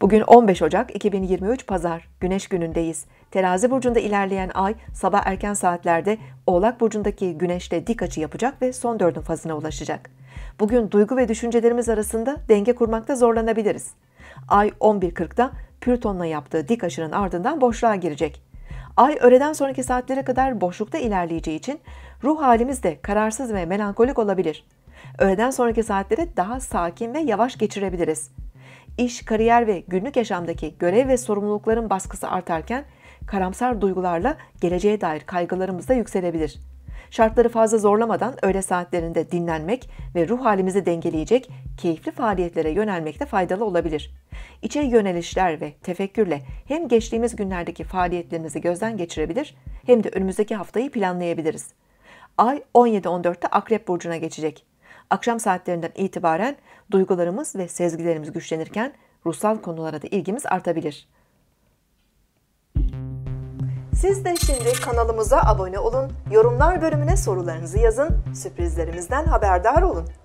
Bugün 15 Ocak 2023 Pazar, Güneş günündeyiz. Terazi burcunda ilerleyen ay sabah erken saatlerde Oğlak burcundaki Güneş'le dik açı yapacak ve son dördün fazına ulaşacak. Bugün duygu ve düşüncelerimiz arasında denge kurmakta zorlanabiliriz. Ay 11.40'da Plüton'la yaptığı dik açının ardından boşluğa girecek. Ay öğleden sonraki saatlere kadar boşlukta ilerleyeceği için ruh halimiz de kararsız ve melankolik olabilir. Öğleden sonraki saatleri daha sakin ve yavaş geçirebiliriz. İş, kariyer ve günlük yaşamdaki görev ve sorumlulukların baskısı artarken karamsar duygularla geleceğe dair kaygılarımız da yükselebilir. Şartları fazla zorlamadan öğle saatlerinde dinlenmek ve ruh halimizi dengeleyecek keyifli faaliyetlere yönelmek de faydalı olabilir. İçe yönelişler ve tefekkürle hem geçtiğimiz günlerdeki faaliyetlerimizi gözden geçirebilir hem de önümüzdeki haftayı planlayabiliriz. Ay 17-14'te Akrep burcuna geçecek. Akşam saatlerinden itibaren duygularımız ve sezgilerimiz güçlenirken ruhsal konulara da ilgimiz artabilir. Siz de şimdi kanalımıza abone olun, yorumlar bölümüne sorularınızı yazın, sürprizlerimizden haberdar olun.